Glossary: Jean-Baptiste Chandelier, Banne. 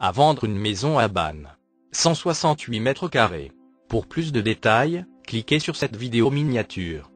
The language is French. à vendre une maison à Banne. 168 mètres carrés. Pour plus de détails, cliquez sur cette vidéo miniature.